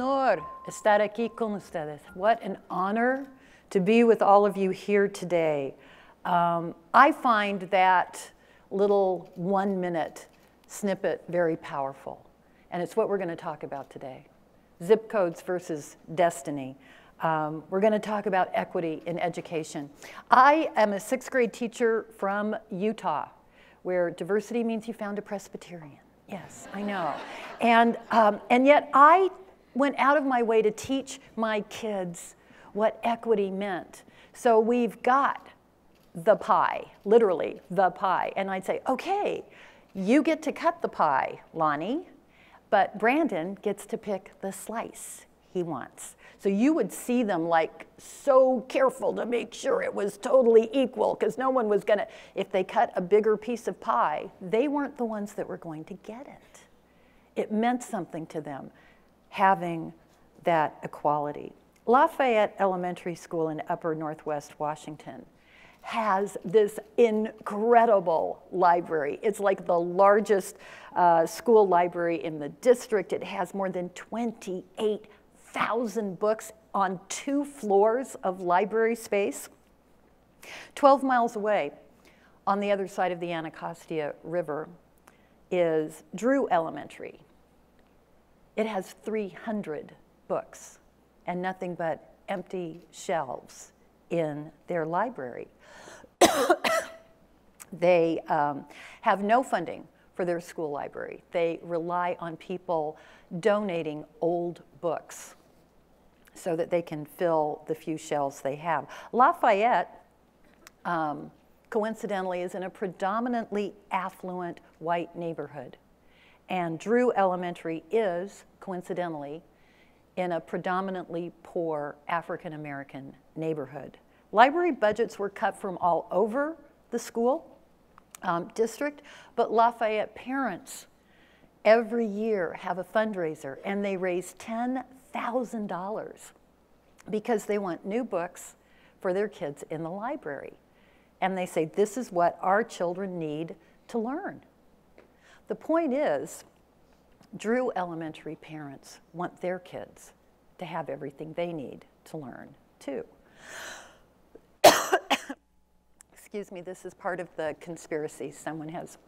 honor estar aquí con ustedes. What an honor to be with all of you here today. I find that little 1 minute snippet very powerful, and it's what we're going to talk about today. Zip codes versus destiny. We're going to talk about equity in education. I am a sixth grade teacher from Utah, where diversity means you found a Presbyterian. Yes, I know. And yet I went out of my way to teach my kids what equity meant. So we've got the pie, literally the pie. And I'd say, okay, you get to cut the pie, Lonnie, but Brandon gets to pick the slice he wants. So you would see them like so careful to make sure it was totally equal, because no one was gonna, if they cut a bigger piece of pie, they weren't the ones that were going to get it. It meant something to them, having that equality. Lafayette Elementary School in Upper Northwest Washington has this incredible library. It's like the largest school library in the district. It has more than 28,000 books on 2 floors of library space. 12 miles away, on the other side of the Anacostia River, is Drew Elementary. It has 300 books and nothing but empty shelves in their library. They have no funding for their school library. They rely on people donating old books so that they can fill the few shelves they have. Lafayette, coincidentally, is in a predominantly affluent white neighborhood. And Drew Elementary is, coincidentally, in a predominantly poor African-American neighborhood. Library budgets were cut from all over the school district, but Lafayette parents every year have a fundraiser, and they raise $10,000 because they want new books for their kids in the library. And they say, this is what our children need to learn. The point is, Drew Elementary parents want their kids to have everything they need to learn, too. Excuse me, this is part of the conspiracy someone has.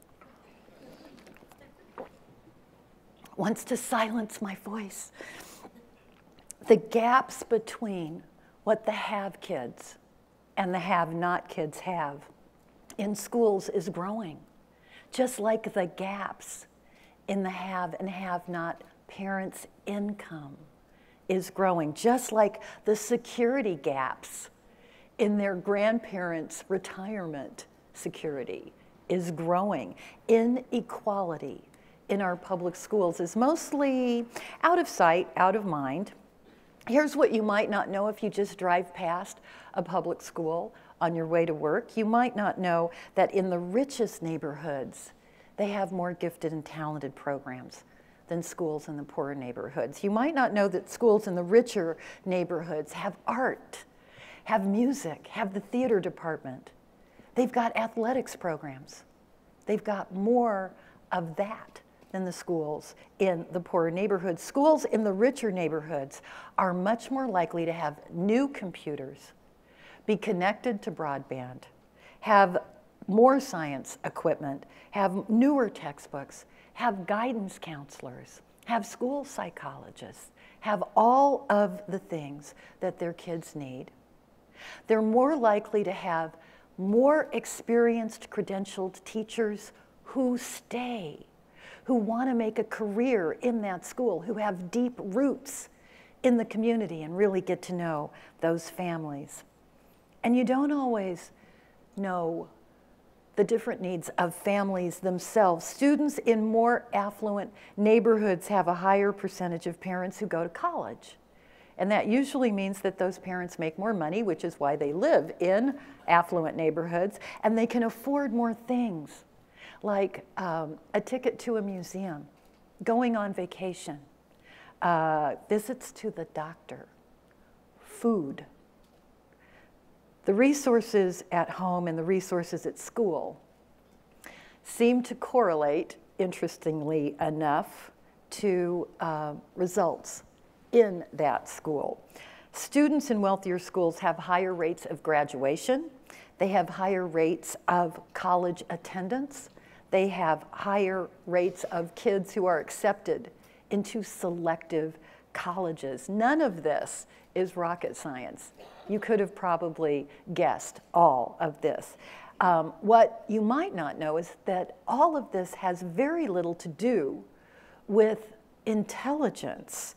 Wants to silence my voice. The gaps between what the have kids and the have not kids have in schools is growing, just like the gaps in the have and have not parents' income is growing, just like the security gaps in their grandparents' retirement security is growing. Inequality in our public schools is mostly out of sight, out of mind. Here's what you might not know if you just drive past a public school on your way to work. You might not know that in the richest neighborhoods, they have more gifted and talented programs than schools in the poorer neighborhoods. You might not know that schools in the richer neighborhoods have art, have music, have the theater department. They've got athletics programs. They've got more of that than the schools in the poorer neighborhoods. Schools in the richer neighborhoods are much more likely to have new computers, be connected to broadband, have more science equipment, have newer textbooks, have guidance counselors, have school psychologists, have all of the things that their kids need. They're more likely to have more experienced, credentialed teachers who stay, who want to make a career in that school, who have deep roots in the community and really get to know those families. And you don't always know the different needs of families themselves. Students in more affluent neighborhoods have a higher percentage of parents who go to college. And that usually means that those parents make more money, which is why they live in affluent neighborhoods, and they can afford more things, like a ticket to a museum, going on vacation, visits to the doctor, food. The resources at home and the resources at school seem to correlate, interestingly enough, to results in that school. Students in wealthier schools have higher rates of graduation. They have higher rates of college attendance. They have higher rates of kids who are accepted into selective colleges. None of this is rocket science. You could have probably guessed all of this. What you might not know is that all of this has very little to do with intelligence.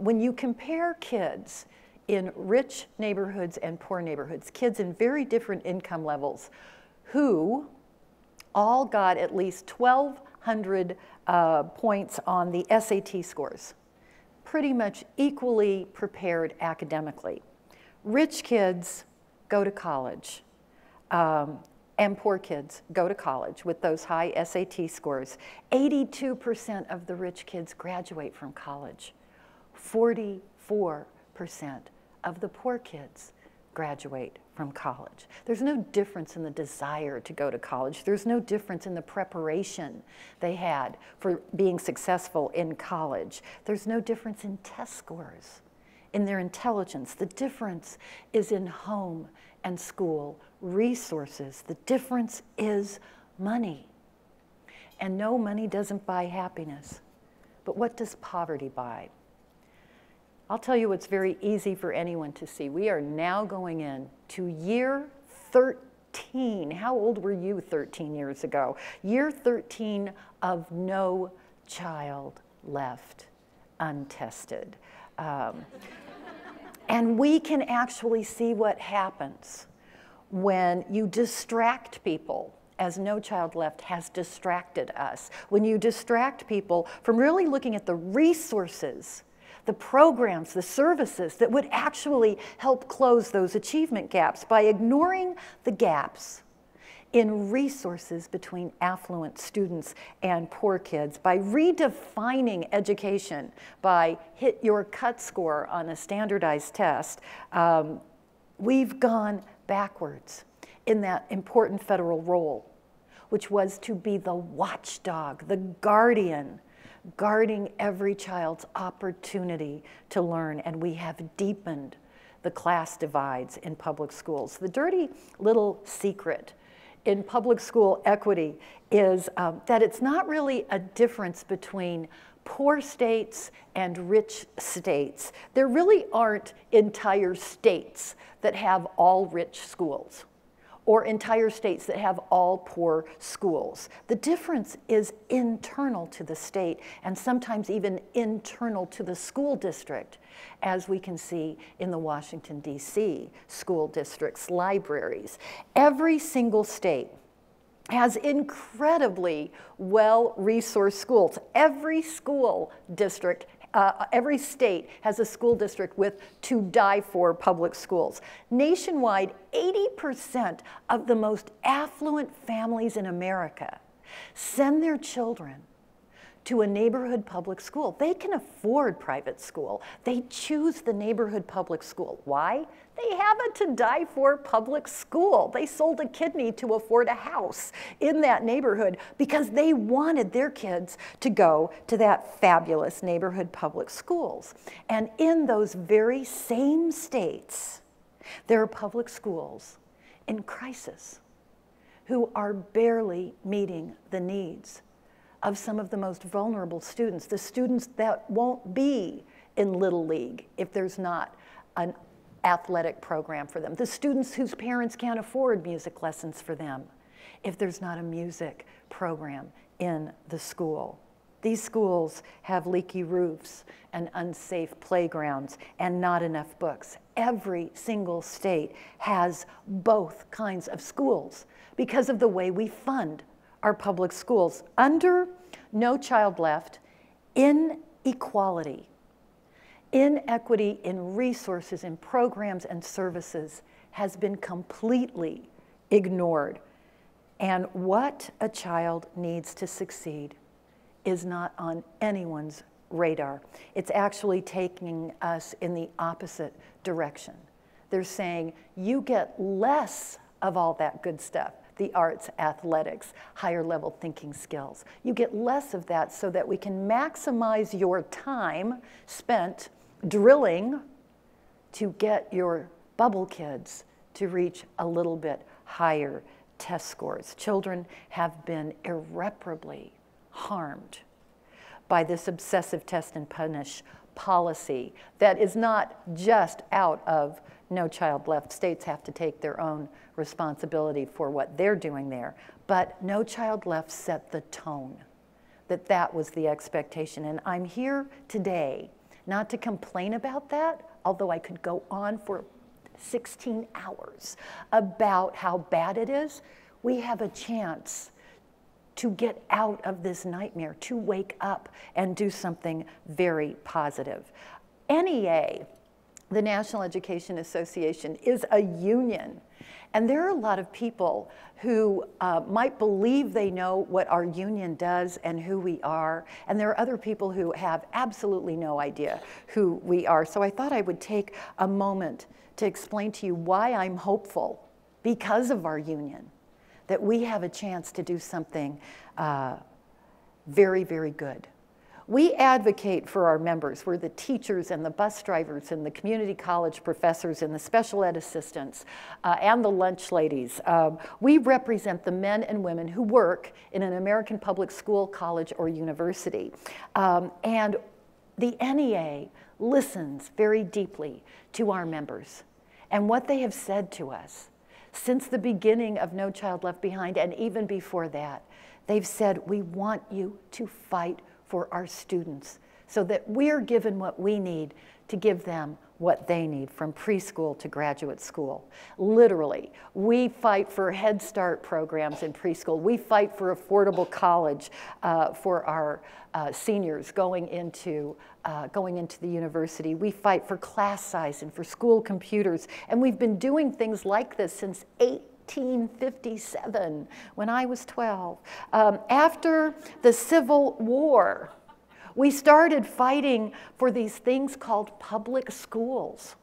When you compare kids in rich neighborhoods and poor neighborhoods, kids in very different income levels who all got at least 1,200 points on the SAT scores, pretty much equally prepared academically. Rich kids go to college, and poor kids go to college with those high SAT scores. 82% of the rich kids graduate from college. 44% of the poor kids graduate from college. There's no difference in the desire to go to college. There's no difference in the preparation they had for being successful in college. There's no difference in test scores, in their intelligence. The difference is in home and school resources. The difference is money. And no, money doesn't buy happiness. But what does poverty buy? I'll tell you what's very easy for anyone to see. We are now going in to year 13. How old were you 13 years ago? Year 13 of No Child Left Untested. And we can actually see what happens when you distract people, as No Child Left has distracted us, when you distract people from really looking at the resources, the programs, the services that would actually help close those achievement gaps by ignoring the gaps in resources between affluent students and poor kids, by redefining education, by hit your cut score on a standardized test. We've gone backwards in that important federal role, which was to be the watchdog, the guardian, guarding every child's opportunity to learn, and we have deepened the class divides in public schools. The dirty little secret in public school equity is that it's not really a difference between poor states and rich states. There really aren't entire states that have all rich schools or entire states that have all poor schools. The difference is internal to the state and sometimes even internal to the school district, as we can see in the Washington, D.C. school district's libraries. Every single state has incredibly well-resourced schools. Every school district, every state has a school district with to die for public schools. Nationwide, 80% of the most affluent families in America send their children to a neighborhood public school. They can afford private school. They choose the neighborhood public school. Why? They have a to die for public school. They sold a kidney to afford a house in that neighborhood because they wanted their kids to go to that fabulous neighborhood public schools. And in those very same states, there are public schools in crisis who are barely meeting the needs of some of the most vulnerable students, the students that won't be in Little League if there's not an athletic program for them, the students whose parents can't afford music lessons for them if there's not a music program in the school. These schools have leaky roofs and unsafe playgrounds and not enough books. Every single state has both kinds of schools because of the way we fund our public schools. Under No Child Left, inequity in resources, in programs and services has been completely ignored. And what a child needs to succeed is not on anyone's radar. It's actually taking us in the opposite direction. They're saying, you get less of all that good stuff, the arts, athletics, higher level thinking skills. You get less of that so that we can maximize your time spent drilling to get your bubble kids to reach a little bit higher test scores. Children have been irreparably harmed by this obsessive test and punish policy that is not just out of No Child Left. States have to take their own responsibility for what they're doing there. But No Child Left set the tone, that that was the expectation. And I'm here today not to complain about that, although I could go on for 16 hours about how bad it is. We have a chance to get out of this nightmare, to wake up and do something very positive. NEA, the National Education Association, is a union. And there are a lot of people who might believe they know what our union does and who we are. And there are other people who have absolutely no idea who we are. So I thought I would take a moment to explain to you why I'm hopeful because of our union, that we have a chance to do something very, very good. We advocate for our members. We're the teachers and the bus drivers and the community college professors and the special ed assistants and the lunch ladies. We represent the men and women who work in an American public school, college, or university. And the NEA listens very deeply to our members and what they have said to us. Since the beginning of No Child Left Behind, and even before that, they've said, we want you to fight for our students so that we're given what we need to give them what they need from preschool to graduate school. Literally, we fight for Head Start programs in preschool. We fight for affordable college for our seniors going into the university. We fight for class size and for school computers. And we've been doing things like this since 1857, when I was 12. After the Civil War, we started fighting for these things called public schools.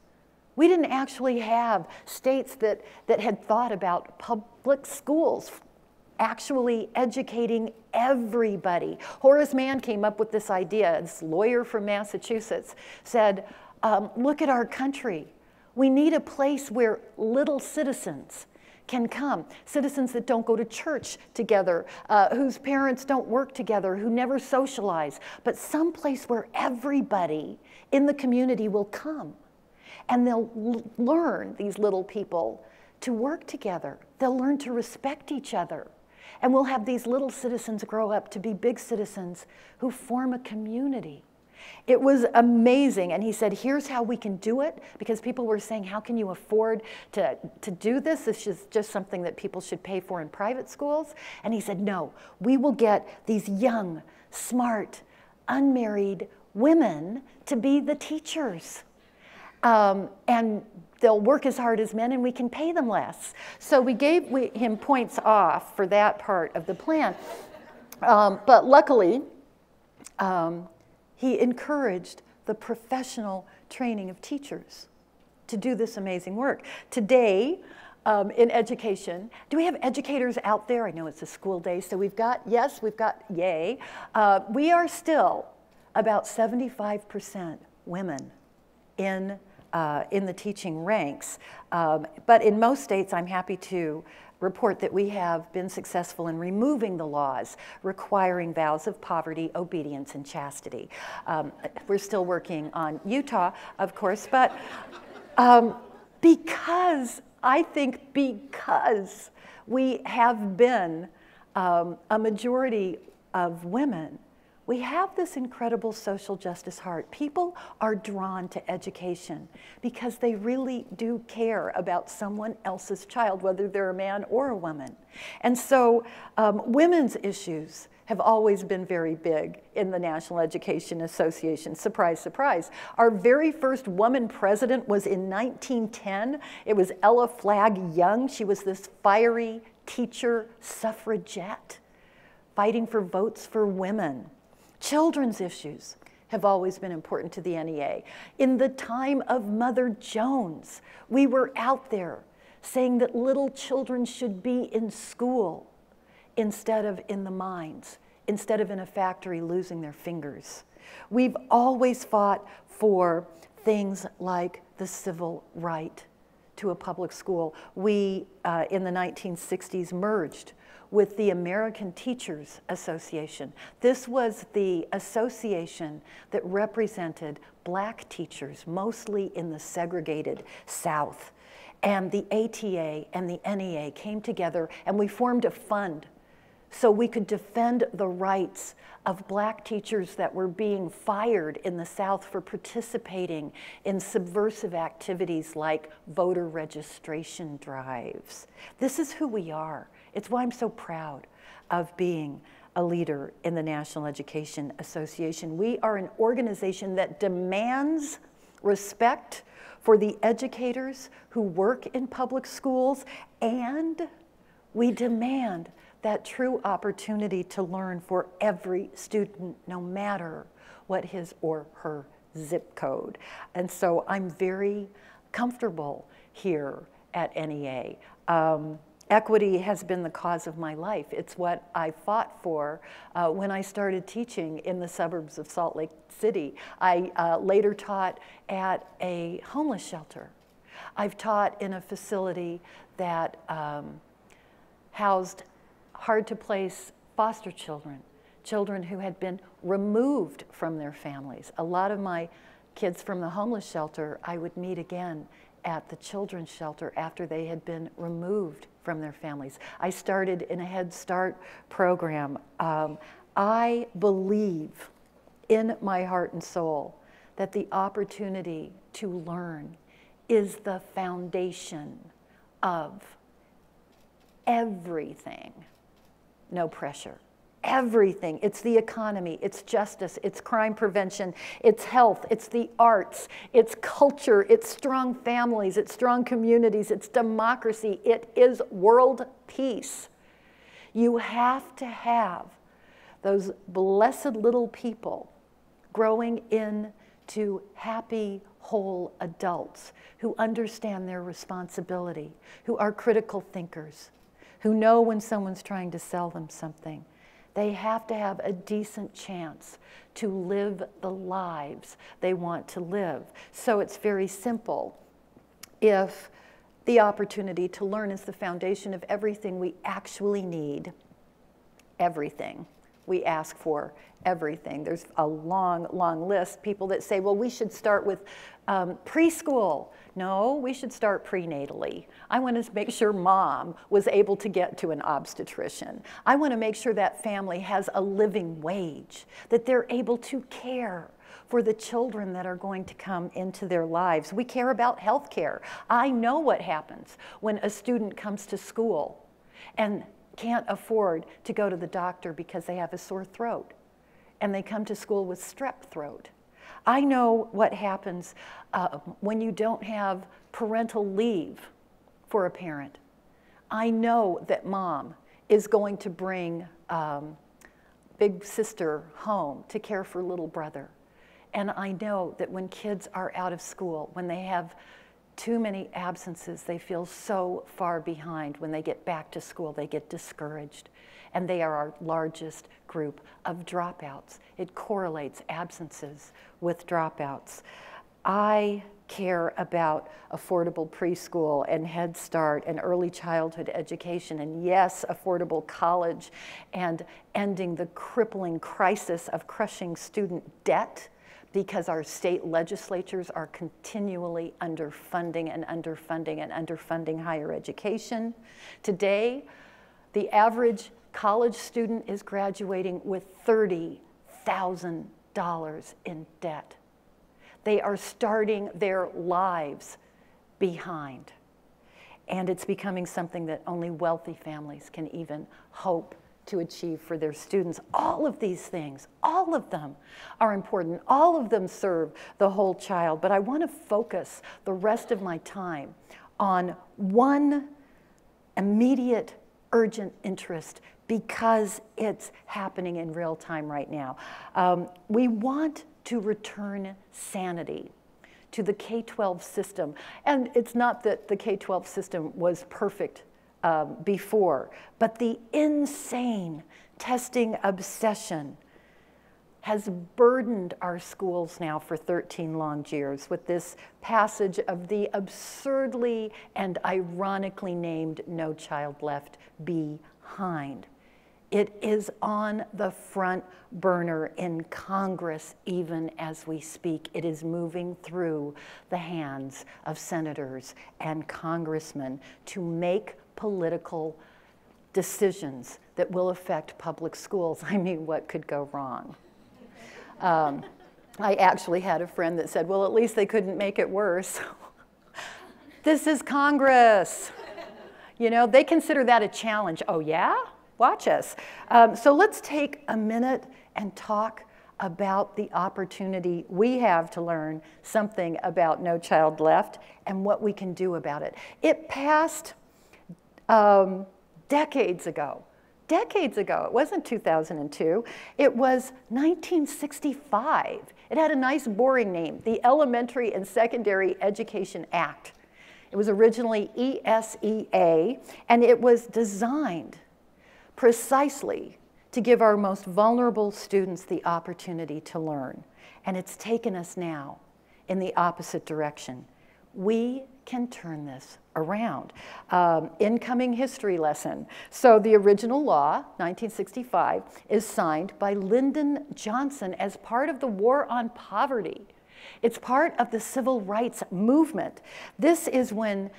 We didn't actually have states that had thought about public schools actually educating everybody. Horace Mann came up with this idea. This lawyer from Massachusetts said, look at our country. We need a place where little citizens can come, citizens that don't go to church together, whose parents don't work together, who never socialize, but someplace where everybody in the community will come and they'll learn, these little people, to work together. They'll learn to respect each other. And we'll have these little citizens grow up to be big citizens who form a community. It was amazing, and he said, here's how we can do it, because people were saying, how can you afford to do this? This is just something that people should pay for in private schools. And he said, no, we will get these young, smart, unmarried women to be the teachers. And they'll work as hard as men, and we can pay them less. So we gave him points off for that part of the plan. But luckily, he encouraged the professional training of teachers to do this amazing work. Today, in education, do we have educators out there? I know it's a school day, so we've got, yes, we've got, yay. We are still about 75% women in the teaching ranks. But in most states, I'm happy to report that we have been successful in removing the laws requiring vows of poverty, obedience, and chastity. We're still working on Utah, of course, but because we have been a majority of women, we have this incredible social justice heart. People are drawn to education because they really do care about someone else's child, whether they're a man or a woman. And so women's issues have always been very big in the National Education Association. Surprise, surprise. Our very first woman president was in 1910. It was Ella Flagg Young. She was this fiery teacher suffragette fighting for votes for women. Children's issues have always been important to the NEA. In the time of Mother Jones, we were out there saying that little children should be in school instead of in the mines, instead of in a factory losing their fingers. We've always fought for things like the civil right to a public school. We, in the 1960s, merged with the American Teachers Association. This was the association that represented black teachers, mostly in the segregated South. And the ATA and the NEA came together, and we formed a fund so we could defend the rights of black teachers that were being fired in the South for participating in subversive activities like voter registration drives. This is who we are. It's why I'm so proud of being a leader in the National Education Association. We are an organization that demands respect for the educators who work in public schools, and we demand that true opportunity to learn for every student, no matter what his or her zip code. And so I'm very comfortable here at NEA. Equity has been the cause of my life. It's what I fought for when I started teaching in the suburbs of Salt Lake City. I later taught at a homeless shelter. I've taught in a facility that housed hard-to-place foster children, children who had been removed from their families. A lot of my kids from the homeless shelter I would meet again at the children's shelter after they had been removed from their families. I started in a Head Start program. I believe in my heart and soul that the opportunity to learn is the foundation of everything. No pressure. Everything. It's the economy, it's justice, it's crime prevention, it's health, it's the arts, it's culture, it's strong families, it's strong communities, it's democracy, it is world peace. You have to have those blessed little people growing into happy, whole adults who understand their responsibility, who are critical thinkers, who know when someone's trying to sell them something. They have to have a decent chance to live the lives they want to live. So it's very simple. If the opportunity to learn is the foundation of everything we actually need, everything we ask for, everything. There's a long, long list. People that say, well, we should start with preschool. No, we should start prenatally. I want to make sure mom was able to get to an obstetrician. I want to make sure that family has a living wage, that they're able to care for the children that are going to come into their lives. We care about health care. I know what happens when a student comes to school and can't afford to go to the doctor because they have a sore throat, and they come to school with strep throat. I know what happens when you don't have parental leave for a parent. I know that mom is going to bring big sister home to care for little brother. And I know that when kids are out of school, when they have too many absences, they feel so far behind. When they get back to school, they get discouraged. And they are our largest group of dropouts. It correlates absences with dropouts. I care about affordable preschool and Head Start and early childhood education, and yes, affordable college, and ending the crippling crisis of crushing student debt, because our state legislatures are continually underfunding and underfunding and underfunding higher education. Today, the average college student is graduating with $30,000 in debt. They are starting their lives behind. And it's becoming something that only wealthy families can even hope to achieve for their students. All of these things, all of them are important. All of them serve the whole child. But I want to focus the rest of my time on one immediate, urgent interest, because it's happening in real time right now. We want to return sanity to the K-12 system. And it's not that the K-12 system was perfect before, but the insane testing obsession has burdened our schools now for 13 long years with this passage of the absurdly and ironically named No Child Left Behind. It is on the front burner in Congress even as we speak. It is moving through the hands of senators and congressmen to make political decisions that will affect public schools. I mean, what could go wrong? I actually had a friend that said, well, at least they couldn't make it worse. This is Congress. You know, they consider that a challenge. Oh, yeah? Watch us. So let's take a minute and talk about the opportunity we have to learn something about No Child Left and what we can do about it. It passed decades ago. Decades ago. It wasn't 2002. It was 1965. It had a nice boring name, the Elementary and Secondary Education Act. It was originally ESEA, and it was designed precisely to give our most vulnerable students the opportunity to learn. And it's taken us now in the opposite direction. We can turn this around. Incoming history lesson. So the original law, 1965, is signed by Lyndon Johnson as part of the War on Poverty. It's part of the Civil Rights Movement. This is when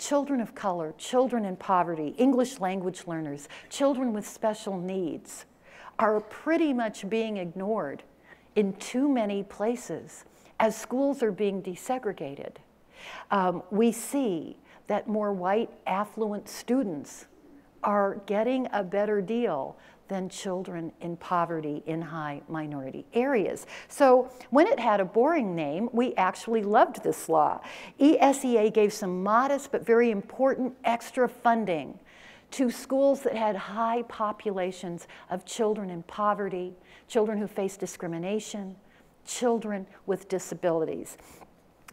children of color, children in poverty, English language learners, children with special needs are pretty much being ignored in too many places as schools are being desegregated. We see that more white, affluent students are getting a better deal than children in poverty in high minority areas. So when it had a boring name, we actually loved this law. ESEA gave some modest but very important extra funding to schools that had high populations of children in poverty, children who faced discrimination, children with disabilities.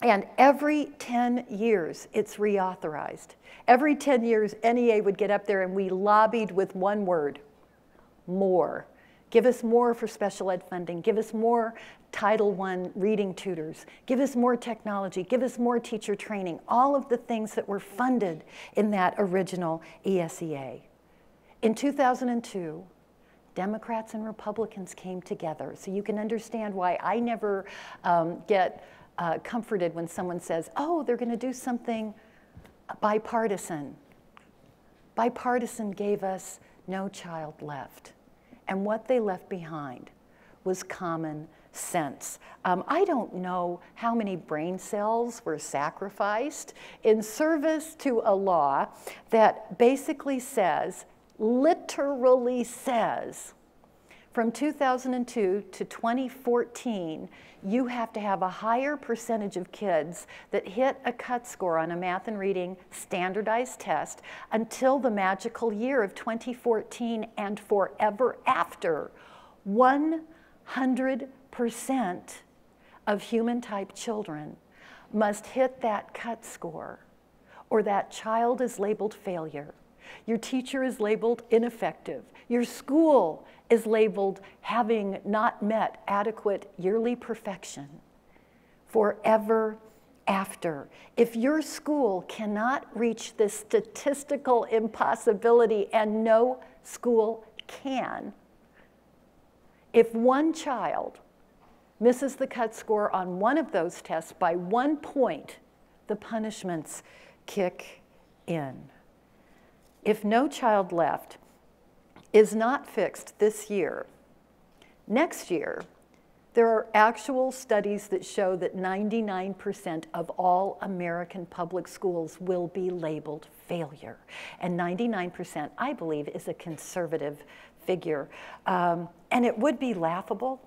And every 10 years, it's reauthorized. Every 10 years, NEA would get up there and we lobbied with one word, more. Give us more for special ed funding. Give us more Title I reading tutors. Give us more technology. Give us more teacher training. All of the things that were funded in that original ESEA. In 2002, Democrats and Republicans came together. So you can understand why I never get comforted when someone says, oh, they're going to do something bipartisan. Bipartisan gave us No Child Left. And what they left behind was common sense. I don't know how many brain cells were sacrificed in service to a law that basically says, literally says, from 2002 to 2014, you have to have a higher percentage of kids that hit a cut score on a math and reading standardized test until the magical year of 2014 and forever after. 100% of human-type children must hit that cut score, or that child is labeled failure. Your teacher is labeled ineffective. Your school is labeled having not met adequate yearly perfection forever after. If your school cannot reach this statistical impossibility, and no school can, if one child misses the cut score on one of those tests by 1 point, the punishments kick in. If No Child Left is not fixed this year, next year, there are actual studies that show that 99% of all American public schools will be labeled failure. And 99%, I believe, is a conservative figure. And it would be laughable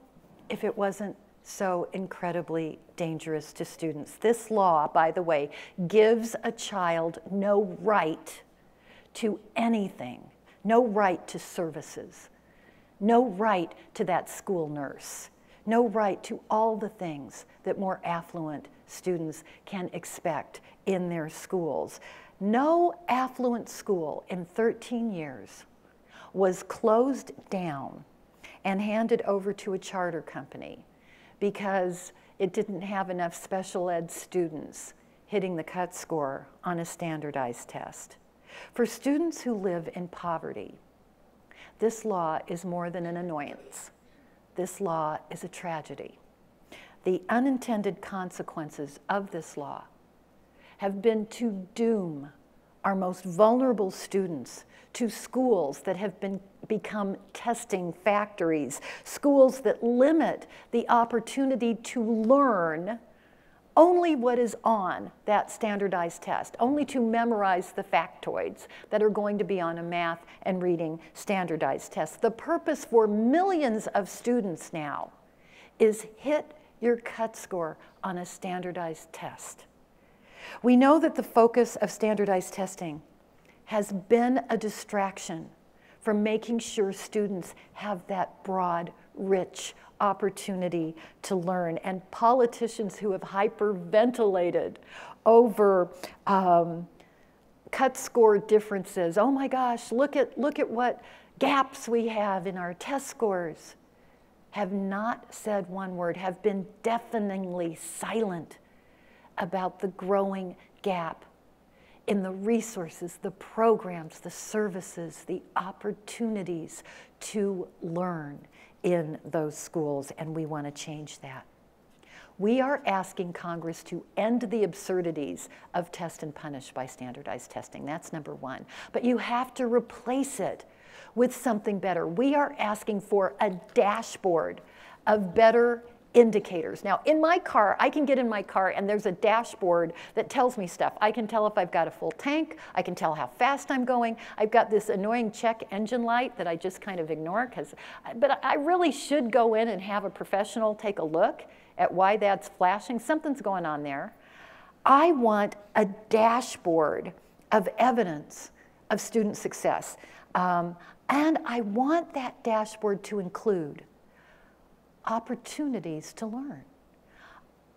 if it wasn't so incredibly dangerous to students. This law, by the way, gives a child no right to anything. No right to services, no right to that school nurse, no right to all the things that more affluent students can expect in their schools. No affluent school in 13 years was closed down and handed over to a charter company because it didn't have enough special ed students hitting the cut score on a standardized test. For students who live in poverty, this law is more than an annoyance. This law is a tragedy. The unintended consequences of this law have been to doom our most vulnerable students to schools that have become testing factories, schools that limit the opportunity to learn only what is on that standardized test, only to memorize the factoids that are going to be on a math and reading standardized test. The purpose for millions of students now is hit your cut score on a standardized test. We know that the focus of standardized testing has been a distraction from making sure students have that broad, rich opportunity to learn. And politicians who have hyperventilated over cut score differences. Oh my gosh, look at what gaps we have in our test scores. Have not said one word, have been deafeningly silent about the growing gap in the resources, the programs, the services, the opportunities to learn in those schools, and we want to change that. We are asking Congress to end the absurdities of test and punish by standardized testing. That's number one. But you have to replace it with something better. We are asking for a dashboard of better indicators. Now, in my car, I can get in my car and there's a dashboard that tells me stuff. I can tell if I've got a full tank. I can tell how fast I'm going. I've got this annoying check engine light that I just kind of ignore but I really should go in and have a professional take a look at why that's flashing. Something's going on there. I want a dashboard of evidence of student success. And I want that dashboard to include opportunities to learn.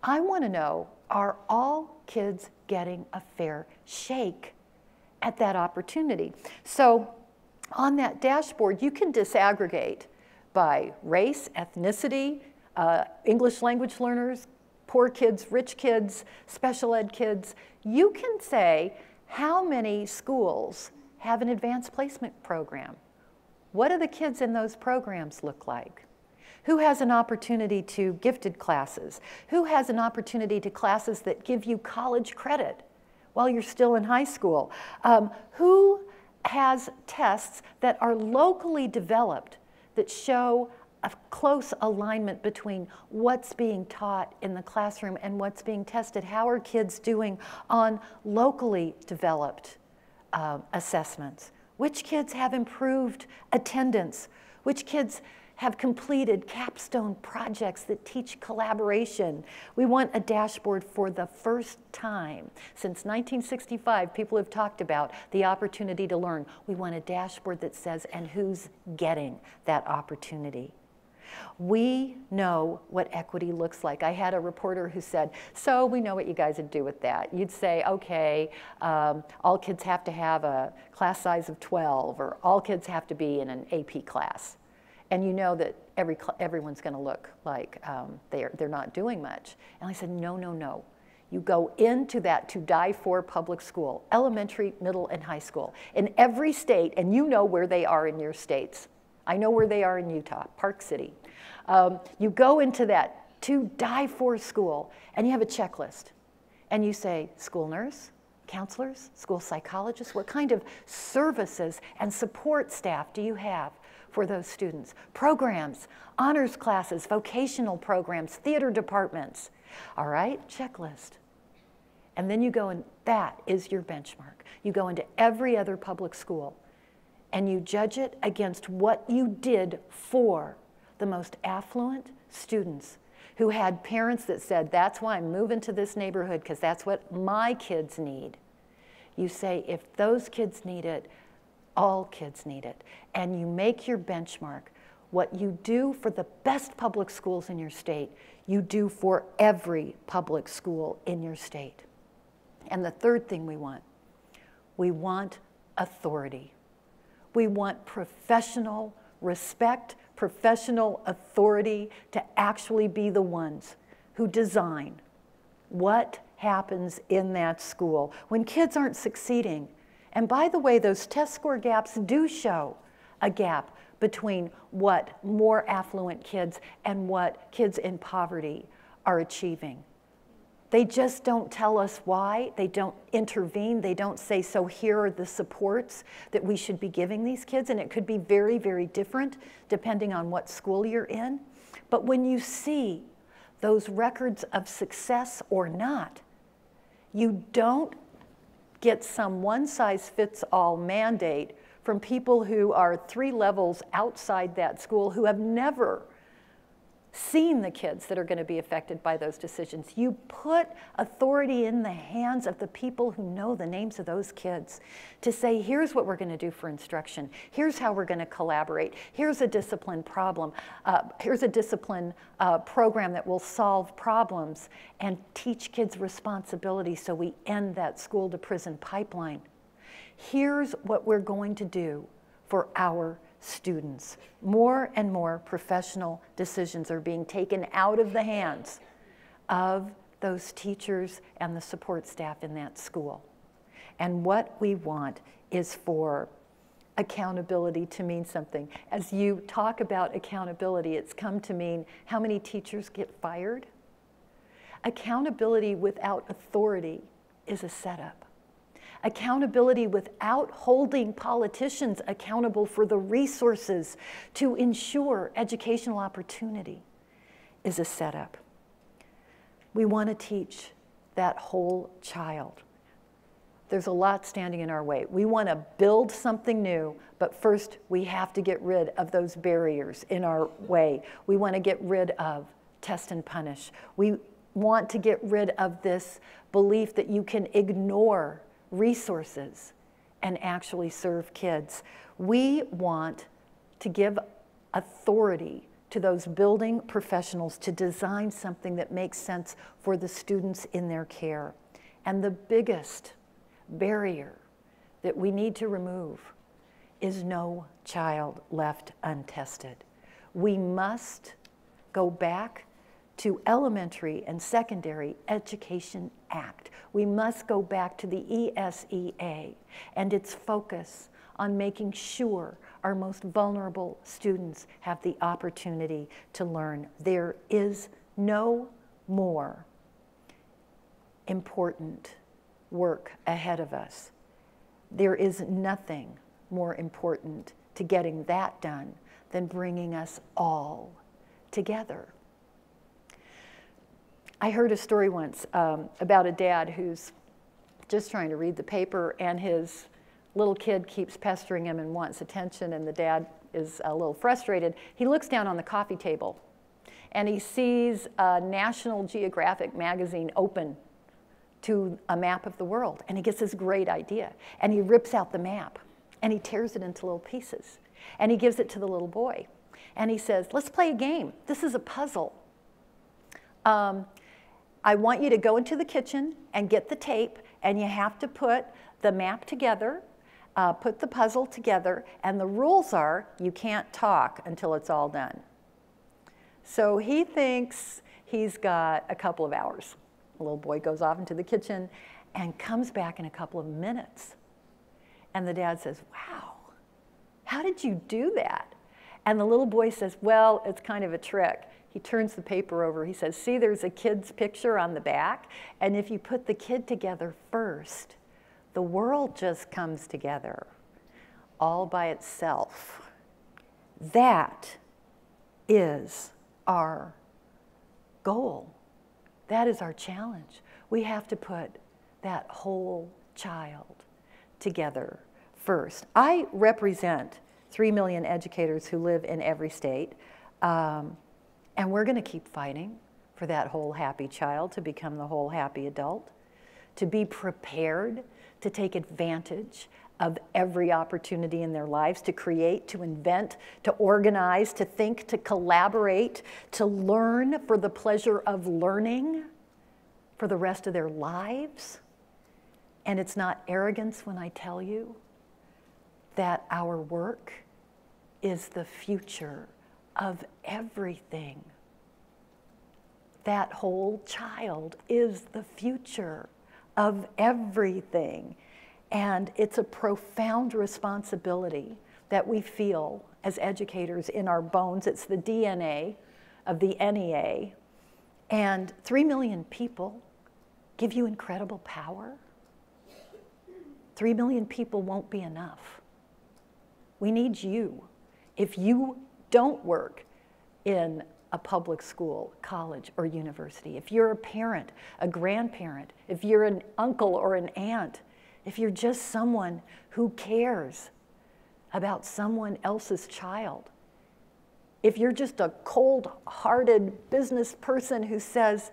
I want to know, are all kids getting a fair shake at that opportunity? So on that dashboard, you can disaggregate by race, ethnicity, English language learners, poor kids, rich kids, special ed kids. You can say how many schools have an advanced placement program. What do the kids in those programs look like? Who has an opportunity to gifted classes? Who has an opportunity to classes that give you college credit while you're still in high school? Who has tests that are locally developed that show a close alignment between what's being taught in the classroom and what's being tested? How are kids doing on locally developed assessments? Which kids have improved attendance? Which kids have completed capstone projects that teach collaboration? We want a dashboard. For the first time since 1965, people have talked about the opportunity to learn. We want a dashboard that says, and who's getting that opportunity? We know what equity looks like. I had a reporter who said, so we know what you guys would do with that. You'd say, okay, all kids have to have a class size of 12, or all kids have to be in an AP class. And you know that everyone's going to look like they're not doing much. And I said, no, no, no. You go into that to die for public school, elementary, middle, and high school, in every state, and you know where they are in your states. I know where they are in Utah, Park City. You go into that to die for school, and you have a checklist. And you say, school nurse, counselors, school psychologists, what kind of services and support staff do you have for those students? Programs, honors classes, vocational programs, theater departments. All right, checklist. And then you go, and that is your benchmark. You go into every other public school and you judge it against what you did for the most affluent students who had parents that said, that's why I'm moving to this neighborhood, because that's what my kids need. You say, if those kids need it, all kids need it. And you make your benchmark. What you do for the best public schools in your state, you do for every public school in your state. And the third thing we want authority. We want professional respect professional authority to actually be the ones who design what happens in that school when kids aren't succeeding. And by the way, those test score gaps do show a gap between what more affluent kids and what kids in poverty are achieving. They just don't tell us why. They don't intervene. They don't say, so here are the supports that we should be giving these kids. And it could be very, very different depending on what school you're in. But when you see those records of success or not, you don't get some one-size-fits-all mandate from people who are 3 levels outside that school who have never seen the kids that are going to be affected by those decisions. You put authority in the hands of the people who know the names of those kids to say, here's what we're going to do for instruction. Here's how we're going to collaborate. Here's a discipline problem. Here's a discipline program that will solve problems and teach kids responsibility so we end that school to prison pipeline. Here's what we're going to do for our students. More and more professional decisions are being taken out of the hands of those teachers and the support staff in that school. And what we want is for accountability to mean something. As you talk about accountability, it's come to mean how many teachers get fired. Accountability without authority is a setup. Accountability without holding politicians accountable for the resources to ensure educational opportunity is a setup. We want to teach that whole child. There's a lot standing in our way. We want to build something new, but first we have to get rid of those barriers in our way. We want to get rid of test and punish. We want to get rid of this belief that you can ignore resources and actually serve kids. We want to give authority to those building professionals to design something that makes sense for the students in their care. And the biggest barrier that we need to remove is no child left untested. We must go back to Elementary and Secondary Education Act. We must go back to the ESEA and its focus on making sure our most vulnerable students have the opportunity to learn. There is no more important work ahead of us. There is nothing more important to getting that done than bringing us all together. I heard a story once about a dad who's just trying to read the paper, and his little kid keeps pestering him and wants attention, and the dad is a little frustrated. He looks down on the coffee table, and he sees a National Geographic magazine open to a map of the world, and he gets this great idea, and he rips out the map, and he tears it into little pieces, and he gives it to the little boy, and he says, let's play a game. This is a puzzle. I want you to go into the kitchen and get the tape, and you have to put the map together, put the puzzle together, and the rules are you can't talk until it's all done. So he thinks he's got a couple of hours. The little boy goes off into the kitchen and comes back in a couple of minutes. And the dad says, wow, how did you do that? And the little boy says, well, it's kind of a trick. He turns the paper over. He says, see, there's a kid's picture on the back. And if you put the kid together first, the world just comes together all by itself. That is our goal. That is our challenge. We have to put that whole child together first. I represent 3 million educators who live in every state. And we're going to keep fighting for that whole happy child to become the whole happy adult, to be prepared to take advantage of every opportunity in their lives, to create, to invent, to organize, to think, to collaborate, to learn for the pleasure of learning for the rest of their lives. And it's not arrogance when I tell you that our work is the future of everything. That whole child is the future of everything. And it's a profound responsibility that we feel as educators in our bones. It's the DNA of the NEA. And 3 million people give you incredible power. 3 million people won't be enough. We need you. If you don't work in a public school, college, or university, if you're a parent, a grandparent, if you're an uncle or an aunt, if you're just someone who cares about someone else's child, if you're just a cold-hearted business person who says,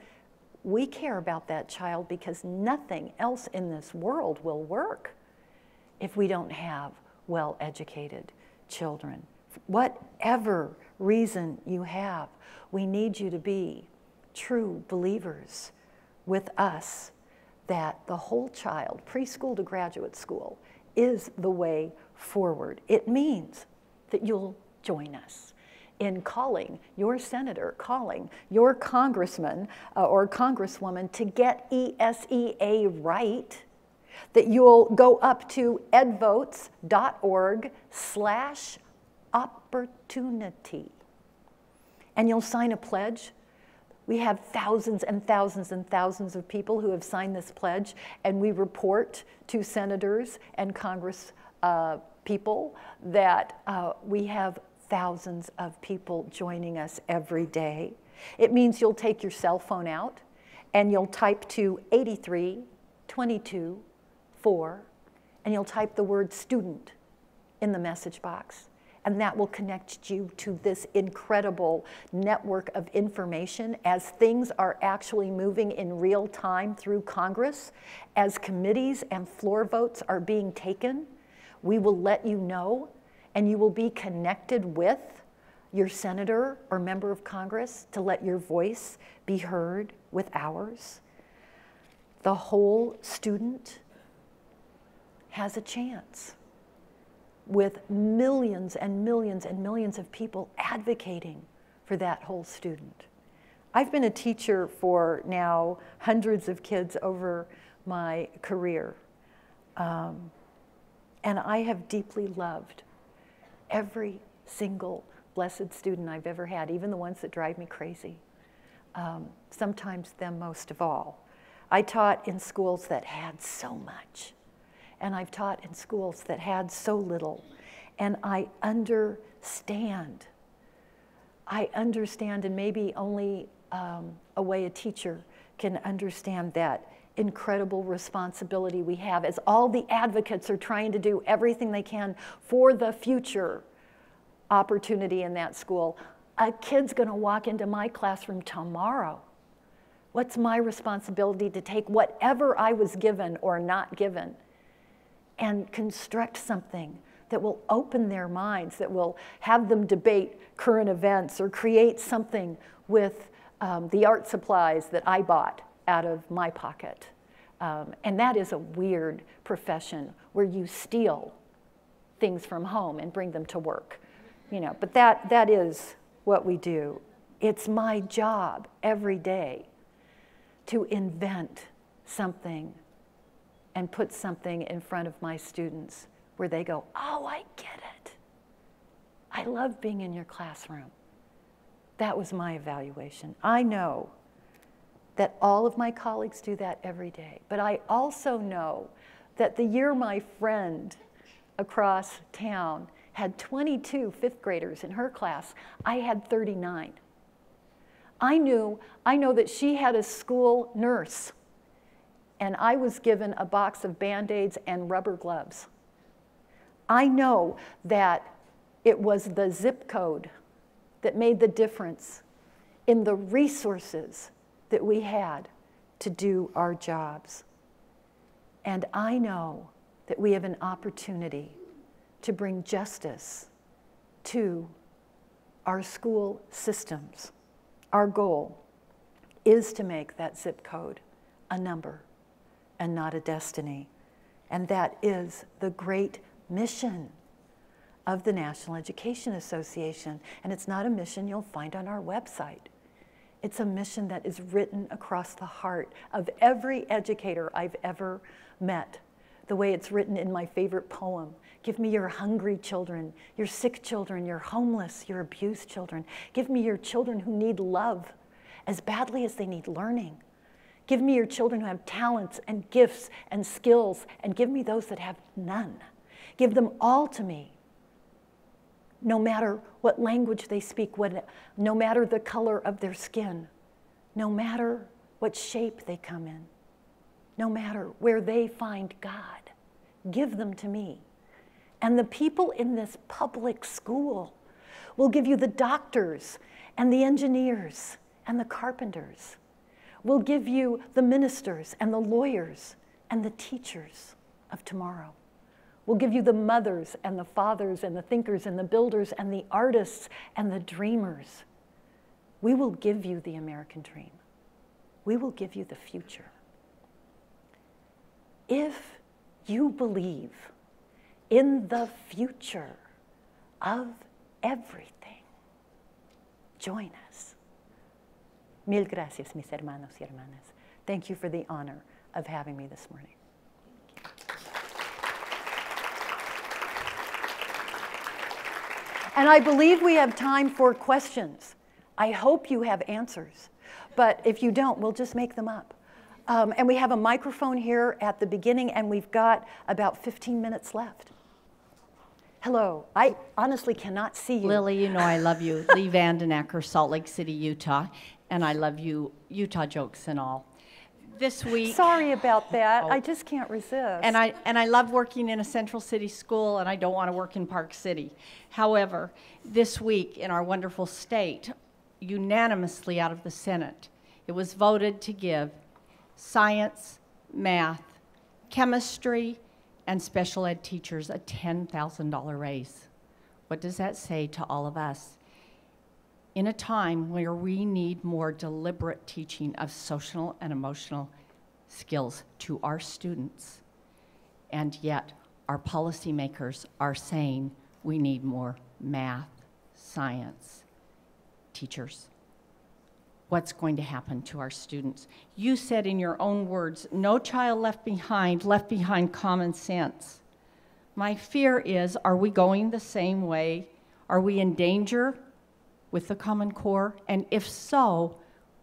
we care about that child because nothing else in this world will work if we don't have well-educated children. Whatever reason you have, we need you to be true believers with us that the whole child, preschool to graduate school, is the way forward. It means that you'll join us in calling your senator, calling your congressman or congresswoman to get ESEA right, that you'll go up to edvotes.org/opportunity, and you'll sign a pledge. We have thousands and thousands and thousands of people who have signed this pledge, and we report to senators and Congress people that we have thousands of people joining us every day. It means you'll take your cell phone out and you'll type to 83224 and you'll type the word student in the message box. And that will connect you to this incredible network of information as things are actually moving in real time through Congress, as committees and floor votes are being taken. We will let you know, and you will be connected with your senator or member of Congress to let your voice be heard with ours. The whole student has a chance, with millions and millions and millions of people advocating for that whole student. I've been a teacher for now hundreds of kids over my career, and I have deeply loved every single blessed student I've ever had, even the ones that drive me crazy, sometimes them most of all. I taught in schools that had so much, and I've taught in schools that had so little. And I understand, and maybe only a way a teacher can understand that incredible responsibility we have as all the advocates are trying to do everything they can for the future opportunity in that school. A kid's gonna walk into my classroom tomorrow. What's my responsibility to take whatever I was given or not given and construct something that will open their minds, that will have them debate current events or create something with the art supplies that I bought out of my pocket. And that is a weird profession where you steal things from home and bring them to work. You know, but that is what we do. It's my job every day to invent something and put something in front of my students where they go, oh, I get it. I love being in your classroom. That was my evaluation. I know that all of my colleagues do that every day, but I also know that the year my friend across town had 22 fifth graders in her class, I had 39. I know that she had a school nurse, and I was given a box of Band-Aids and rubber gloves. I know that it was the zip code that made the difference in the resources that we had to do our jobs. And I know that we have an opportunity to bring justice to our school systems. Our goal is to make that zip code a number and not a destiny. And that is the great mission of the National Education Association, and it's not a mission you'll find on our website. It's a mission that is written across the heart of every educator I've ever met. The way it's written in my favorite poem, give me your hungry children, your sick children, your homeless, your abused children. Give me your children who need love as badly as they need learning. Give me your children who have talents and gifts and skills, and give me those that have none. Give them all to me, no matter what language they speak, no matter the color of their skin, no matter what shape they come in, no matter where they find God. Give them to me. And the people in this public school will give you the doctors and the engineers and the carpenters. We'll give you the ministers and the lawyers and the teachers of tomorrow. We'll give you the mothers and the fathers and the thinkers and the builders and the artists and the dreamers. We will give you the American dream. We will give you the future. If you believe in the future of everything, join us. Mil gracias, mis hermanos y hermanas. Thank you for the honor of having me this morning. And I believe we have time for questions. I hope you have answers. But if you don't, we'll just make them up. And we have a microphone here at the beginning, and we've got about 15 minutes left. Hello. I honestly cannot see you. Lily, you know I love you. Lee Vandenacker, Salt Lake City, Utah. And I love you, Utah jokes and all. This week... Sorry about that. Oh, I just can't resist. And I love working in a Central City school, and I don't want to work in Park City. However, this week in our wonderful state, unanimously out of the Senate, it was voted to give science, math, chemistry, and special ed teachers a $10,000 raise. What does that say to all of us? In a time where we need more deliberate teaching of social and emotional skills to our students, and yet our policymakers are saying we need more math, science teachers. What's going to happen to our students? You said in your own words, no child left behind common sense. My fear is, are we going the same way? Are we in danger with the Common Core? And if so,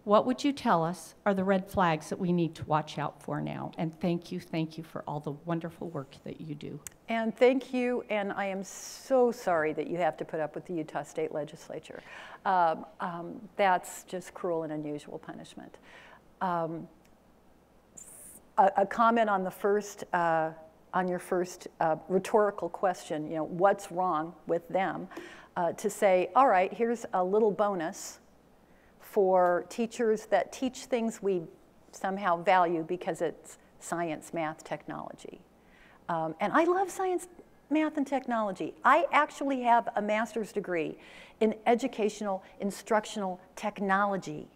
what would you tell us are the red flags that we need to watch out for now? And thank you for all the wonderful work that you do. And thank you, and I am so sorry that you have to put up with the Utah State Legislature. That's just cruel and unusual punishment. A comment on the first, on your first rhetorical question, you know, what's wrong with them? To say, all right, here's a little bonus for teachers that teach things we somehow value because it's science, math, technology. And I love science, math, and technology. I actually have a master's degree in educational instructional technology,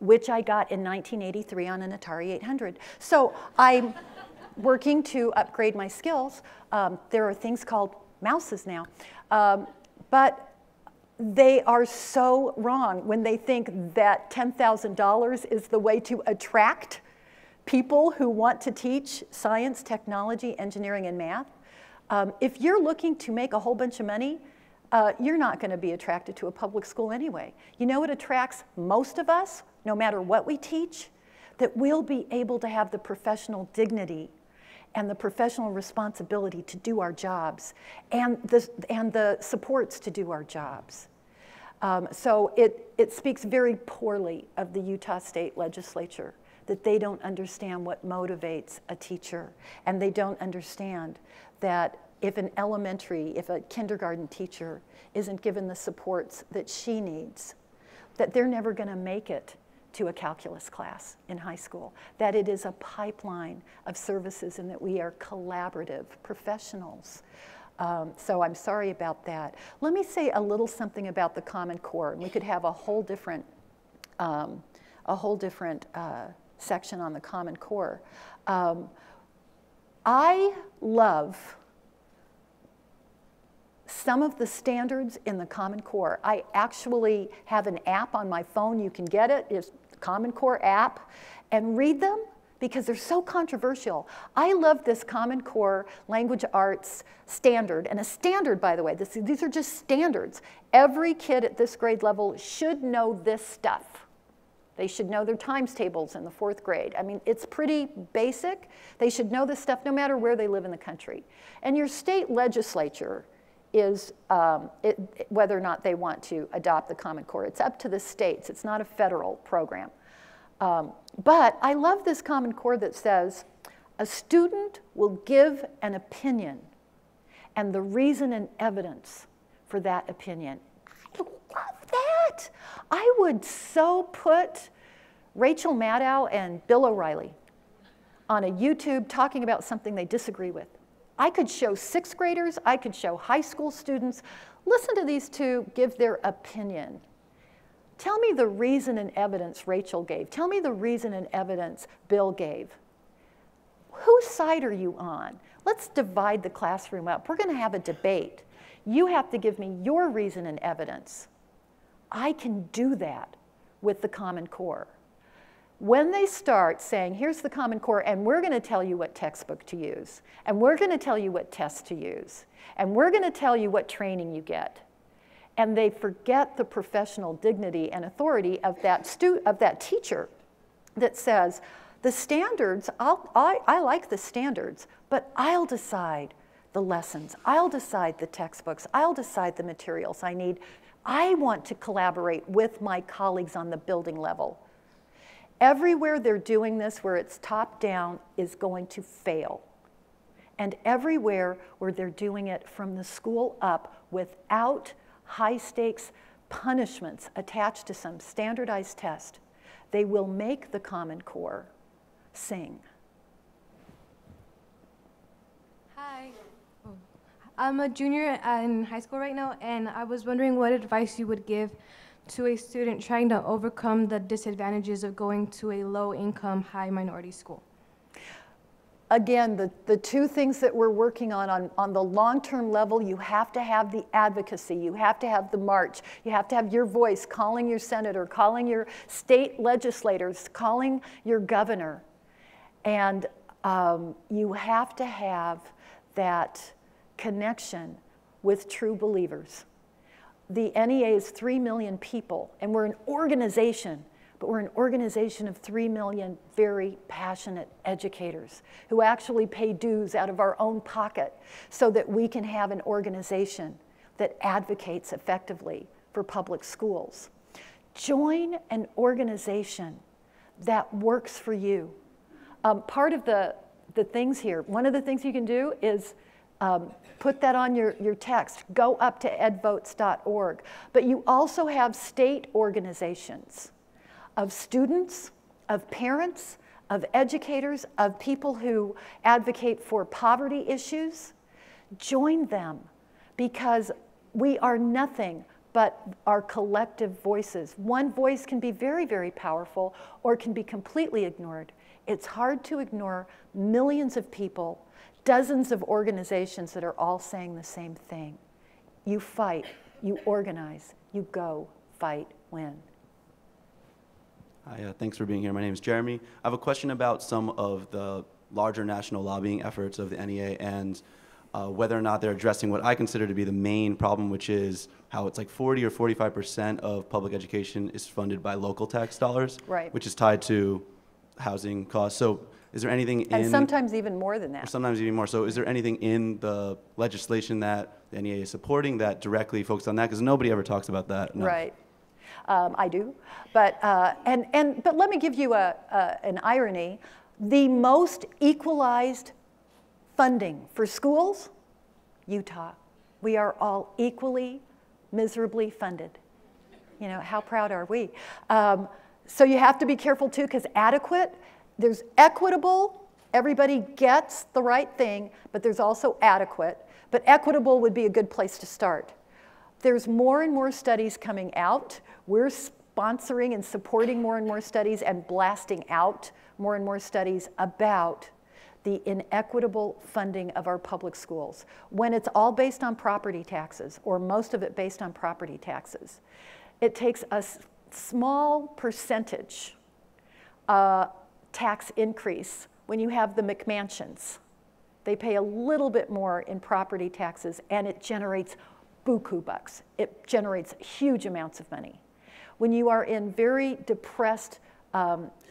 which I got in 1983 on an Atari 800. So I'm working to upgrade my skills. There are things called mouses now. But they are so wrong when they think that $10,000 is the way to attract people who want to teach science, technology, engineering, and math. If you're looking to make a whole bunch of money, you're not going to be attracted to a public school anyway. You know what attracts most of us, no matter what we teach? That we'll be able to have the professional dignity and the professional responsibility to do our jobs, and the supports to do our jobs. So it speaks very poorly of the Utah State Legislature that they don't understand what motivates a teacher, and they don't understand that if an elementary, if a kindergarten teacher isn't given the supports that she needs, that they're never going to make it to a calculus class in high school, that it is a pipeline of services and that we are collaborative professionals. So I'm sorry about that. Let me say a little something about the Common Core. We could have a whole different section on the Common Core. I love some of the standards in the Common Core. I actually have an app on my phone. You can get it. It's the Common Core app. And read them because they're so controversial. I love this Common Core language arts standard. And a standard, by the way, these are just standards. Every kid at this grade level should know this stuff. They should know their times tables in the fourth grade. I mean, it's pretty basic. They should know this stuff no matter where they live in the country. And your state legislature is, whether or not they want to adopt the Common Core. It's up to the states. It's not a federal program. But I love this Common Core that says, a student will give an opinion and the reason and evidence for that opinion. I love that. I would so put Rachel Maddow and Bill O'Reilly on a YouTube talking about something they disagree with. I could show sixth graders, I could show high school students, listen to these two give their opinion. Tell me the reason and evidence Rachel gave. Tell me the reason and evidence Bill gave. Whose side are you on? Let's divide the classroom up. We're going to have a debate. You have to give me your reason and evidence. I can do that with the Common Core. When they start saying, here's the Common Core, and we're going to tell you what textbook to use, and we're going to tell you what tests to use, and we're going to tell you what training you get, and they forget the professional dignity and authority of that teacher that says, the standards, I like the standards, but I'll decide the lessons. I'll decide the textbooks. I'll decide the materials I need. I want to collaborate with my colleagues on the building level. Everywhere they're doing this where it's top down is going to fail. And everywhere where they're doing it from the school up without high stakes punishments attached to some standardized test, they will make the Common Core sing. Hi. I'm a junior in high school right now, and I was wondering what advice you would give to a student trying to overcome the disadvantages of going to a low-income, high-minority school? Again, the two things that we're working on the long-term level, you have to have the advocacy, you have to have the march, you have to have your voice calling your senator, calling your state legislators, calling your governor. And you have to have that connection with true believers. The NEA is 3 million people, and we're an organization, but we're an organization of 3 million very passionate educators who actually pay dues out of our own pocket so that we can have an organization that advocates effectively for public schools. Join an organization that works for you. Part of the things here, one of the things you can do is put that on your text. Go up to edvotes.org. But you also have state organizations of students, of parents, of educators, of people who advocate for poverty issues. Join them because we are nothing but our collective voices. One voice can be very, very powerful or can be completely ignored. It's hard to ignore millions of people, dozens of organizations that are all saying the same thing. You fight, you organize, you go, fight, win. Hi, thanks for being here. My name is Jeremy. I have a question about some of the larger national lobbying efforts of the NEA and whether or not they're addressing what I consider to be the main problem, which is how it's like 40 or 45% of public education is funded by local tax dollars, right, which is tied to housing costs. So is there anything in... And sometimes even more than that. Or sometimes even more. So is there anything in the legislation that the NEA is supporting that directly focused on that? Because nobody ever talks about that. No. Right. I do. But, but let me give you an irony. The most equalized funding for schools, Utah. We are all equally, miserably funded. You know, how proud are we? So you have to be careful, too, because adequate... There's equitable, everybody gets the right thing, but there's also adequate. But equitable would be a good place to start. There's more and more studies coming out. We're sponsoring and supporting more and more studies and blasting out more and more studies about the inequitable funding of our public schools, when it's all based on property taxes, or most of it based on property taxes. It takes a small percentage tax increase when you have the McMansions. They pay a little bit more in property taxes, and it generates buku bucks. It generates huge amounts of money. When you are in very depressed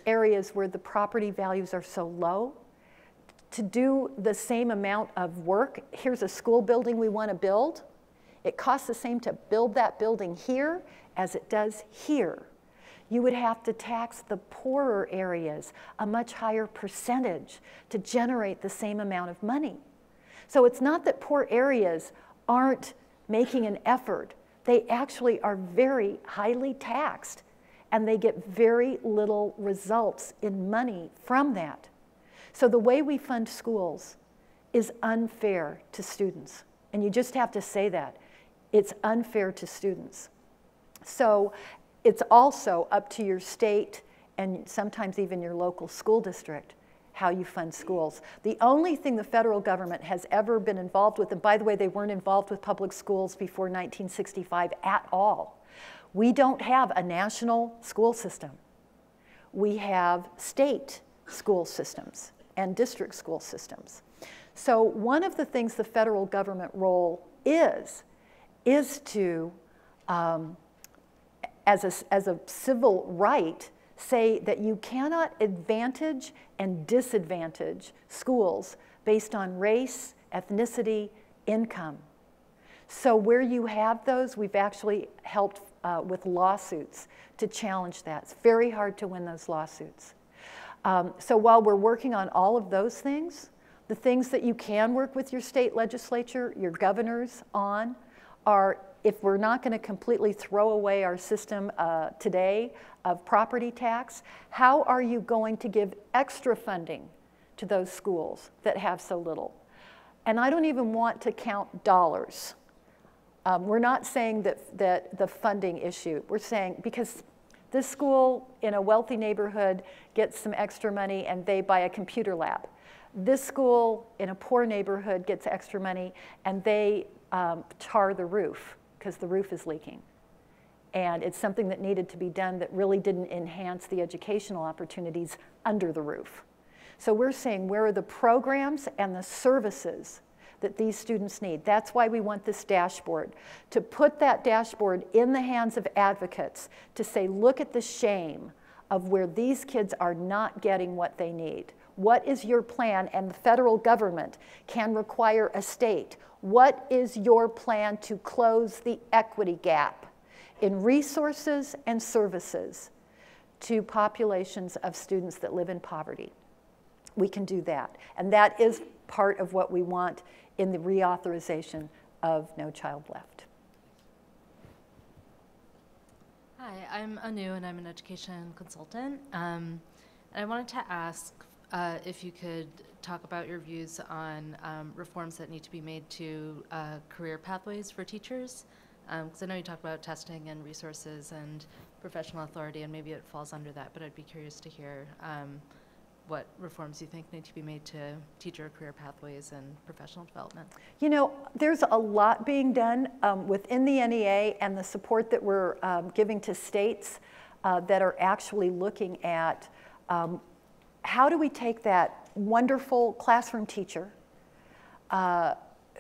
areas where the property values are so low, to do the same amount of work, here's a school building we want to build, it costs the same to build that building here as it does here. You would have to tax the poorer areas a much higher percentage to generate the same amount of money. So it's not that poor areas aren't making an effort. They actually are very highly taxed, and they get very little results in money from that. So the way we fund schools is unfair to students. And you just have to say that. It's unfair to students. So it's also up to your state and sometimes even your local school district how you fund schools. The only thing the federal government has ever been involved with, and by the way, they weren't involved with public schools before 1965 at all. We don't have a national school system. We have state school systems and district school systems. So one of the things the federal government role is to, as a civil right, say that you cannot advantage and disadvantage schools based on race, ethnicity, income. So where you have those, we've actually helped with lawsuits to challenge that. It's very hard to win those lawsuits. So while we're working on all of those things, the things that you can work with your state legislature, your governors on, are if we're not going to completely throw away our system today of property tax, how are you going to give extra funding to those schools that have so little? And I don't even want to count dollars. We're not saying that the funding issue, we're saying because this school in a wealthy neighborhood gets some extra money and they buy a computer lab. This school in a poor neighborhood gets extra money and they tar the roof because the roof is leaking. And it's something that needed to be done that really didn't enhance the educational opportunities under the roof. So we're saying where are the programs and the services that these students need. That's why we want this dashboard, to put that dashboard in the hands of advocates to say, look at the shame of where these kids are not getting what they need. What is your plan? And the federal government can require a state. What is your plan to close the equity gap in resources and services to populations of students that live in poverty? We can do that. And that is part of what we want in the reauthorization of No Child Left. Hi, I'm Anu, and I'm an education consultant. And I wanted to ask if you could talk about your views on reforms that need to be made to career pathways for teachers. Because I know you talked about testing and resources and professional authority, and maybe it falls under that, but I'd be curious to hear what reforms you think need to be made to teacher career pathways and professional development? You know, there's a lot being done within the NEA and the support that we're giving to states that are actually looking at how do we take that wonderful classroom teacher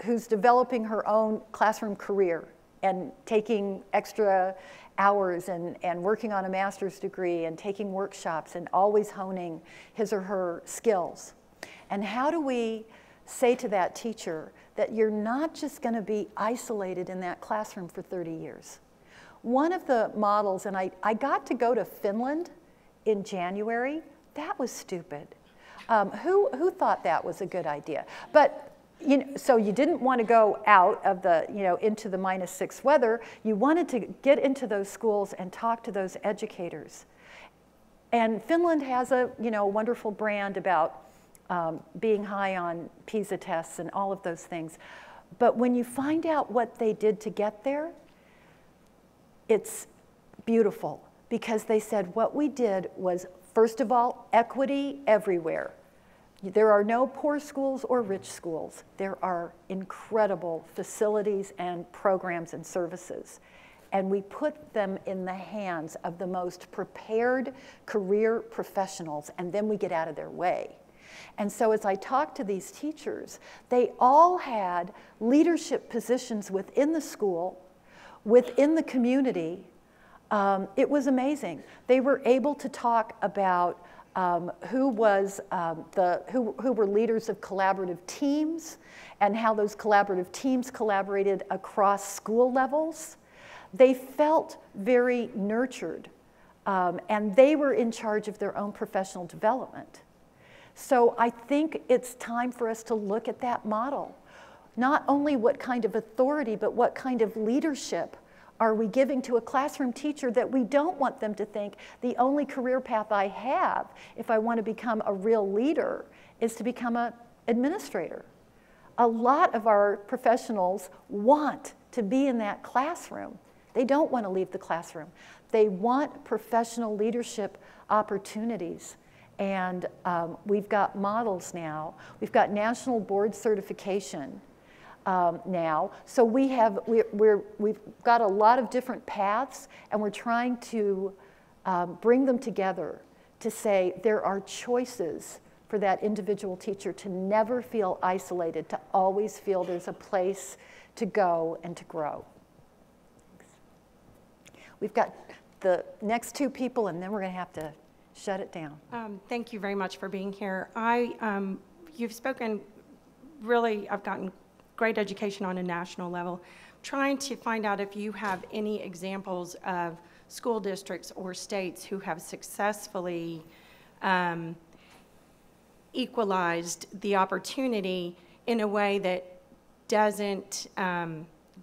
who's developing her own classroom career and taking extra hours and working on a master's degree and taking workshops and always honing his or her skills. And how do we say to that teacher that you're not just going to be isolated in that classroom for 30 years? One of the models, and I got to go to Finland in January. That was stupid. Who thought that was a good idea? But you know, so you didn't want to go out of the, you know, into the -6 weather. You wanted to get into those schools and talk to those educators. And Finland has a, you know, wonderful brand about being high on PISA tests and all of those things. But when you find out what they did to get there, it's beautiful because they said what we did was, first of all, equity everywhere. There are no poor schools or rich schools. There are incredible facilities and programs and services. And we put them in the hands of the most prepared career professionals, and then we get out of their way. And so as I talked to these teachers, they all had leadership positions within the school, within the community. It was amazing. They were able to talk about who were leaders of collaborative teams and how those collaborative teams collaborated across school levels. They felt very nurtured, and they were in charge of their own professional development. So I think it's time for us to look at that model. Not only what kind of authority, but what kind of leadership are we giving to a classroom teacher that we don't want them to think the only career path I have if I want to become a real leader is to become an administrator. A lot of our professionals want to be in that classroom. They don't want to leave the classroom. They want professional leadership opportunities. And we've got models now. We've got national board certification now. So we've got a lot of different paths, and we're trying to bring them together to say there are choices for that individual teacher to never feel isolated, to always feel there's a place to go and to grow. We've got the next two people, and then we're going to have to shut it down. Thank you very much for being here. You've spoken really, I've gotten great education on a national level. I'm trying to find out if you have any examples of school districts or states who have successfully equalized the opportunity in a way that doesn't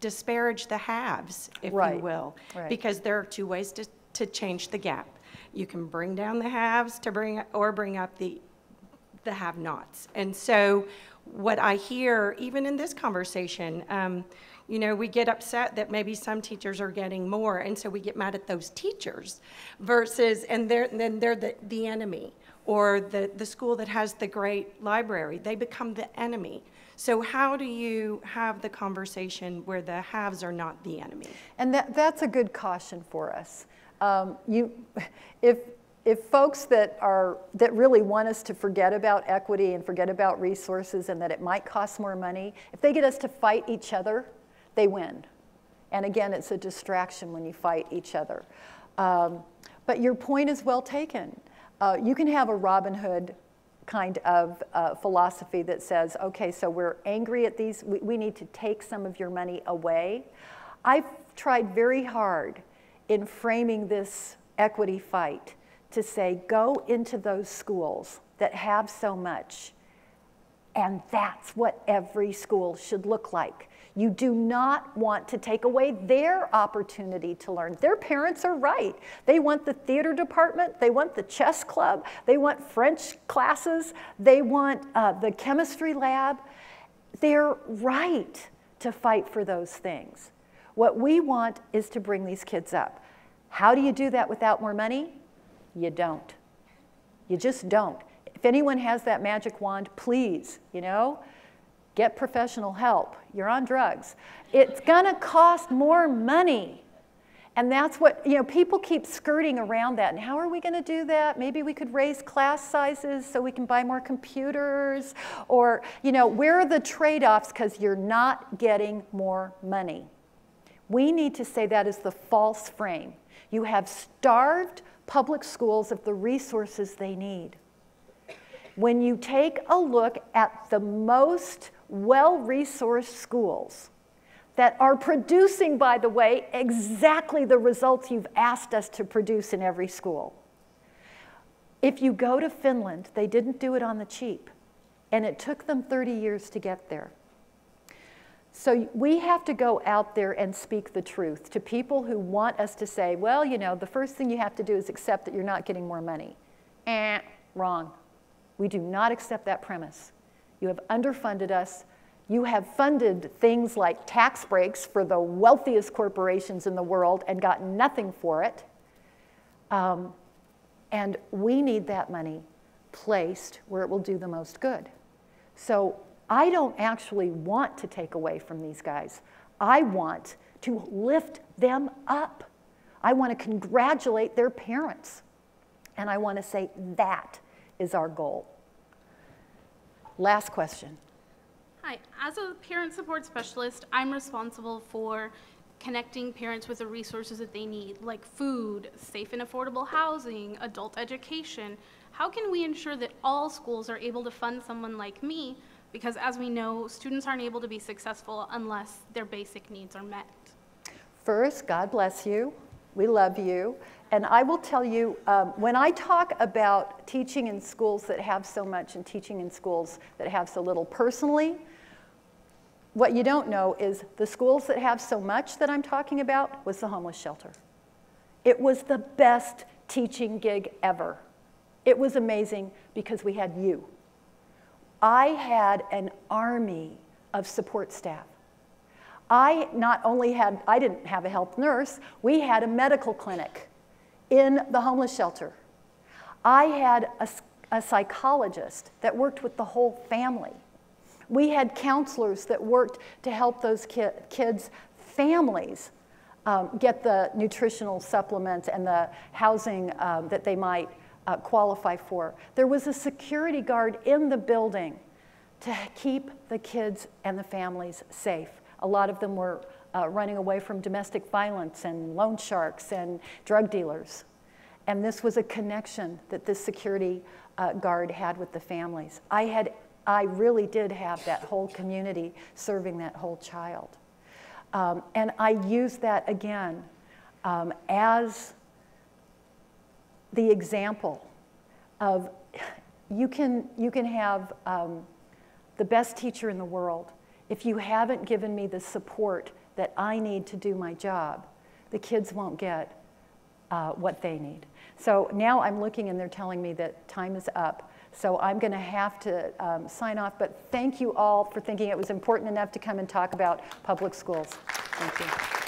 disparage the haves, if you will, because there are two ways to change the gap. You can bring down the haves to bring up the have-nots. And so what I hear, even in this conversation, you know, we get upset that maybe some teachers are getting more, and so we get mad at those teachers versus, and then they're the enemy, or the school that has the great library. They become the enemy. So how do you have the conversation where the haves are not the enemy? And that's a good caution for us. If folks that really want us to forget about equity and forget about resources and that it might cost more money, if they get us to fight each other, they win. And again, it's a distraction when you fight each other. But your point is well taken. You can have a Robin Hood kind of philosophy that says, okay, so we're angry at these, we need to take some of your money away. I've tried very hard in framing this equity fight to say, go into those schools that have so much, and that's what every school should look like. You do not want to take away their opportunity to learn. Their parents are right. They want the theater department. They want the chess club. They want French classes. They want the chemistry lab. They're right to fight for those things. What we want is to bring these kids up. How do you do that without more money? You don't. You just don't. If anyone has that magic wand, please, you know, get professional help. You're on drugs. It's going to cost more money. And that's what, you know, people keep skirting around that. And how are we going to do that? Maybe we could raise class sizes so we can buy more computers. Or, you know, where are the trade-offs? Because you're not getting more money. We need to say that is the false frame. You have starved public schools of the resources they need. When you take a look at the most well-resourced schools that are producing, by the way, exactly the results you've asked us to produce in every school. If you go to Finland, they didn't do it on the cheap, and it took them 30 years to get there. So we have to go out there and speak the truth to people who want us to say, well, you know, the first thing you have to do is accept that you're not getting more money. Wrong. We do not accept that premise. You have underfunded us. You have funded things like tax breaks for the wealthiest corporations in the world and got nothing for it. And we need that money placed where it will do the most good. So I don't actually want to take away from these guys. I want to lift them up. I want to congratulate their parents. And I want to say that is our goal. Last question. Hi. As a parent support specialist, I'm responsible for connecting parents with the resources that they need, like food, safe and affordable housing, adult education. How can we ensure that all schools are able to fund someone like me? Because as we know, students aren't able to be successful unless their basic needs are met. First, God bless you. We love you. And I will tell you, when I talk about teaching in schools that have so much and teaching in schools that have so little personally, what you don't know is the schools that have so much that I'm talking about was the homeless shelter. It was the best teaching gig ever. It was amazing because we had you. I had an army of support staff. I not only had, I didn't have a health nurse, we had a medical clinic in the homeless shelter. I had a psychologist that worked with the whole family. We had counselors that worked to help those kids' families get the nutritional supplements and the housing that they might qualify for. There was a security guard in the building to keep the kids and the families safe. A lot of them were running away from domestic violence and loan sharks and drug dealers. And this was a connection that this security guard had with the families. I really did have that whole community serving that whole child. And I use that again as the example of you can have the best teacher in the world. If you haven't given me the support that I need to do my job, the kids won't get what they need. So now I'm looking and they're telling me that time is up. So I'm going to have to sign off, but thank you all for thinking it was important enough to come and talk about public schools. Thank you.